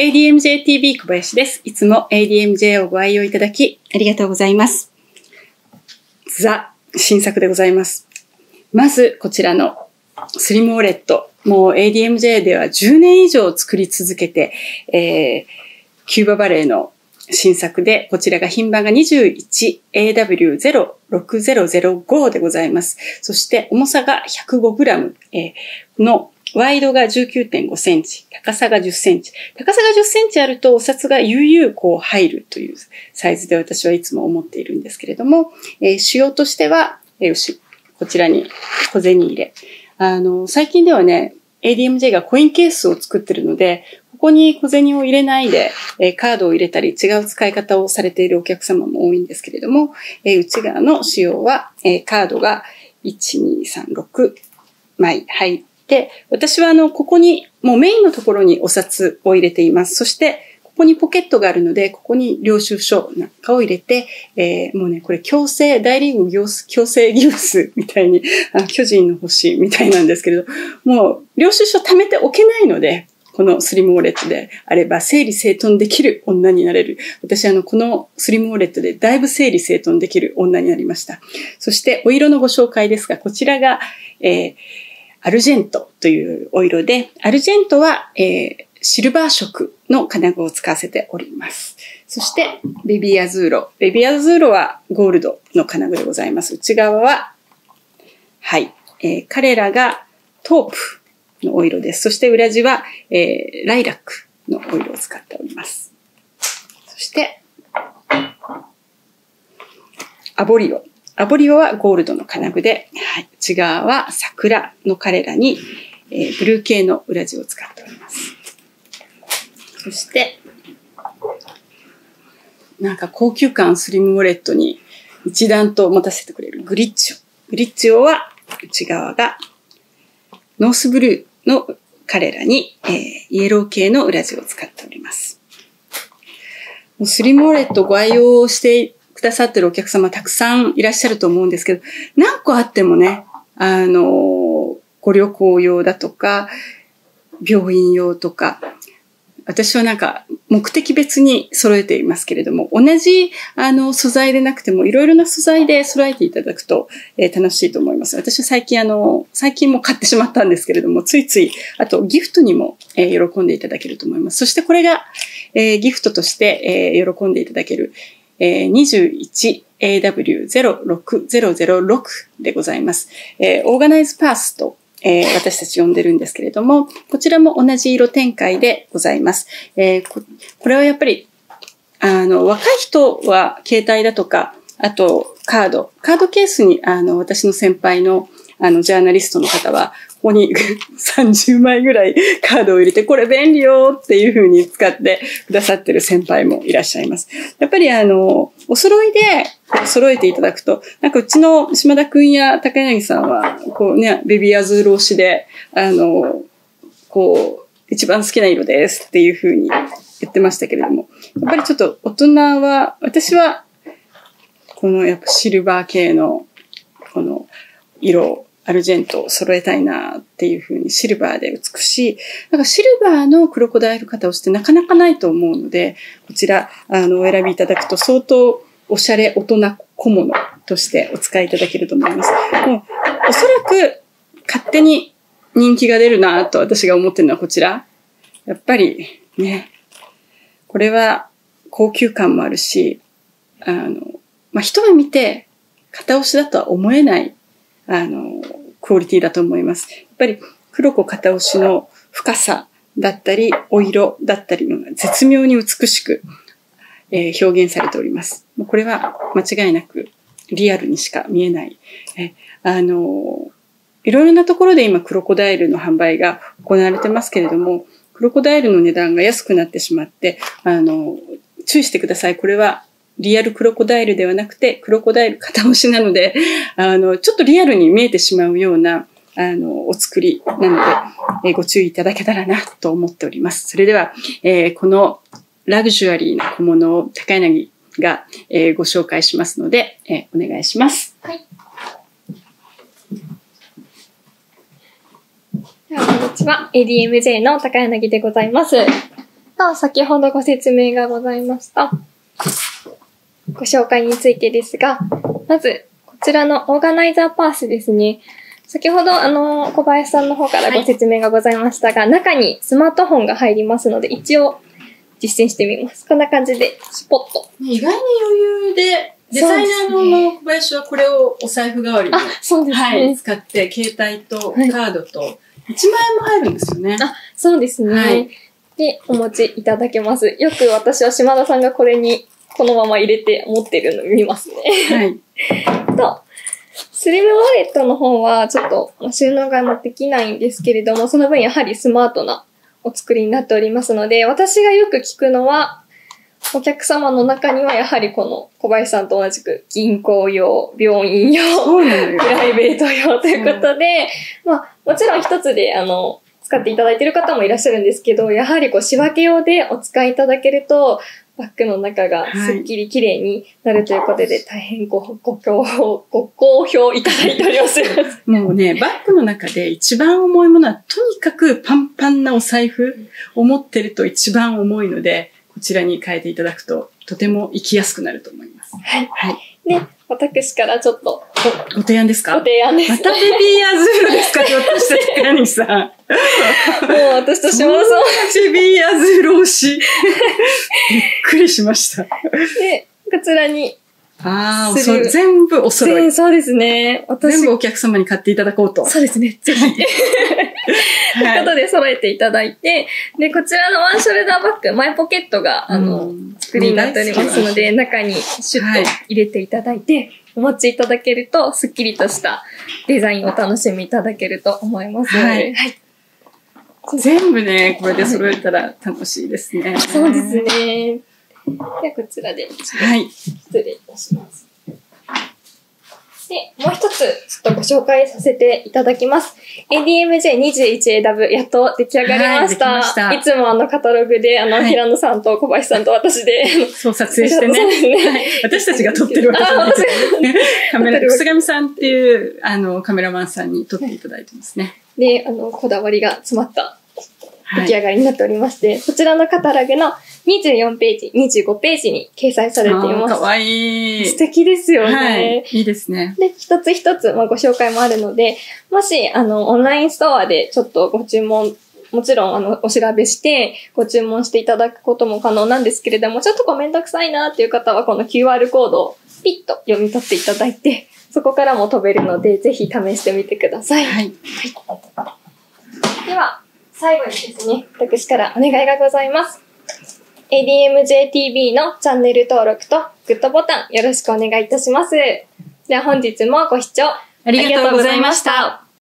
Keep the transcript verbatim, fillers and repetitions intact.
エーディーエムジェー ティーブイ 小林です。いつも エーディーエムジェー をご愛用いただきありがとうございます。ザ、新作でございます。まずこちらのスリムウォレット。もう エーディーエムジェー ではじゅうねん以上作り続けて、えー、キューババレーの新作で、こちらが品番が にじゅういちエーダブリューゼロろくゼロゼロご でございます。そして重さが ひゃくごグラム のワイドが じゅうきゅうてんごセンチ、高さがじゅっセンチ。高さがじゅっセンチあるとお札が悠々こう入るというサイズで私はいつも思っているんですけれども、えー、仕様としては、えー、こちらに小銭入れ。あの、最近ではね、エーディーエムジェー がコインケースを作ってるので、ここに小銭を入れないで、えカードを入れたり違う使い方をされているお客様も多いんですけれども、え内側の仕様は、えカードがいち、に、さん、ろくまい入って、私はあの、ここに、もうメインのところにお札を入れています。そして、ここにポケットがあるので、ここに領収書なんかを入れて、えー、もうね、これ強制、大リーグ強制ギブスみたいに、あ巨人の星みたいなんですけれど、もう領収書貯めておけないので、このスリムウォレットであれば整理整頓できる女になれる。私あの、このスリムウォレットでだいぶ整理整頓できる女になりました。そしてお色のご紹介ですが、こちらが、えー、アルジェントというお色で、アルジェントは、えーシルバー色の金具を使わせております。そして、ベビーアズーロ。ベビーアズーロはゴールドの金具でございます。内側は、はい、えー、彼らがトープのお色です。そして裏地は、えー、ライラックのお色を使っております。そして、アボリオ。アボリオはゴールドの金具で、はい、内側は桜の彼らに、えー、ブルー系の裏地を使っております。そして、なんか高級感スリムウォレットに一段と持たせてくれるグリッチオ。グリッチオは内側がノースブルーの彼らに、えー、イエロー系の裏地を使っております。もうスリムウォレットご愛用してくださってるお客様たくさんいらっしゃると思うんですけど、何個あってもね、あのー、ご旅行用だとか、病院用とか、私はなんか目的別に揃えていますけれども、同じあの素材でなくてもいろいろな素材で揃えていただくと、えー、楽しいと思います。私は最近あの、最近も買ってしまったんですけれども、ついつい、あとギフトにも、えー、喜んでいただけると思います。そしてこれが、えー、ギフトとして、えー、喜んでいただける、えー、にじゅういちエーダブリューゼロろくゼロゼロろく でございます。えー、オーガナイズパースとえー、私たち呼んでるんですけれども、こちらも同じ色展開でございます。えー、こ、これはやっぱり、あの、若い人は携帯だとか、あとカード、カードケースに、あの、私の先輩の、あの、ジャーナリストの方は、ここにさんじゅうまいぐらいカードを入れて、これ便利よっていう風に使ってくださってる先輩もいらっしゃいます。やっぱりあの、お揃いで揃えていただくと、なんかうちの島田くんや高柳さんは、こうね、ベビーアズール推しで、あの、こう、一番好きな色ですっていう風に言ってましたけれども、やっぱりちょっと大人は、私は、このやっぱシルバー系の、この色、アルジェントを揃えたいなっていう風にシルバーで美しい。なんかシルバーのクロコダイル型をしてなかなかないと思うので、こちら、あの、お選びいただくと相当おしゃれ大人小物としてお使いいただけると思います。もう、おそらく勝手に人気が出るなと私が思ってるのはこちら。やっぱりね、これは高級感もあるし、あの、まあ、一目見て片押しだとは思えない。あの、クオリティだと思います。やっぱり、黒子片押しの深さだったり、お色だったりのが絶妙に美しく、えー、表現されております。これは間違いなくリアルにしか見えない。え、あの、いろいろなところで今クロコダイルの販売が行われてますけれども、クロコダイルの値段が安くなってしまって、あの、注意してください。これは、リアルクロコダイルではなくて、クロコダイル片押しなので、あの、ちょっとリアルに見えてしまうような、あの、お作りなので、えご注意いただけたらなと思っております。それでは、えー、このラグジュアリーな小物を高柳が、えー、ご紹介しますので、えー、お願いします。はい。では、こんにちは。エーディーエムジェー の高柳でございます。と先ほどご説明がございましたご紹介についてですが、まずこちらのオーガナイザーパースですね。先ほどあの小林さんの方からご説明がございましたが、はい、中にスマートフォンが入りますので一応実践してみます。こんな感じでスポッと。意外に余裕で、デザイナーの小林はこれをお財布代わりに、あ、そうですね、はい、使って携帯とカードといちまんえんも入るんですよね。あ、そうですね。はい、でお持ちいただけます。よく私は島田さんがこれにこのまま入れて持ってるの見ますね。はい。と、スリムウォレットの方はちょっと収納ができないんですけれども、その分やはりスマートなお作りになっておりますので、私がよく聞くのは、お客様の中にはやはりこの小林さんと同じく銀行用、病院用、ね、プライベート用ということで、まあもちろん一つであの、使っていただいている方もいらっしゃるんですけど、やはりこう仕分け用でお使いいただけると、バッグの中がすっきり綺麗になるということで、はい、大変ご、ご好評、ご好評いただいております。もうね、バッグの中で一番重いものは、とにかくパンパンなお財布を持ってると一番重いので、こちらに変えていただくと、とても行きやすくなると思います。はい。はい。で、私からちょっと。ご、ご提案ですか？ご提案です。またベビーアズーロですか？ひょっとして、何さん。もう私と島田さん。ベビーアズーロ推し。びっくりしました。で、こちらに。ああ、全部お揃い。そうですね。私全部お客様に買っていただこうと。そうですね。ぜひ。ということで揃えていただいて、で、こちらのワンショルダーバッグ、前ポケットが、あの、作りになっておりますので、中にシュッと入れていただいて、お持ちいただけると、スッキリとしたデザインを楽しみいただけると思います。はい。全部ね、これで揃えたら楽しいですね。そうですね。ではこちらで、はい、失礼いたします。で、もう一つ、ちょっとご紹介させていただきます。エーディーエムジェーにじゅういちエーダブリュー、やっと出来上がりました。はい、したいつもあのカタログで、あの、はい、平野さんと小林さんと私で、そう撮影してね。そうですね、はい。私たちが撮ってるわけじゃないです。カメラ、楠上さんっていう、あの、カメラマンさんに撮っていただいてますね。で、あの、こだわりが詰まった出来上がりになっておりまして、はい、こちらのカタログのにじゅうよんページ、にじゅうごページに掲載されています。かわいい。素敵ですよね。はい。いいですね。で、一つ一つ、まあ、ご紹介もあるので、もし、あの、オンラインストアでちょっとご注文、もちろん、あの、お調べして、ご注文していただくことも可能なんですけれども、ちょっとこうめんどくさいなっていう方は、この キューアール コードをピッと読み取っていただいて、そこからも飛べるので、ぜひ試してみてください。はい。はい、では、最後にですね、私からお願いがございます。エーディーエムジェーティーブイ のチャンネル登録とグッドボタンよろしくお願いいたします。では本日もご視聴ありがとうございました。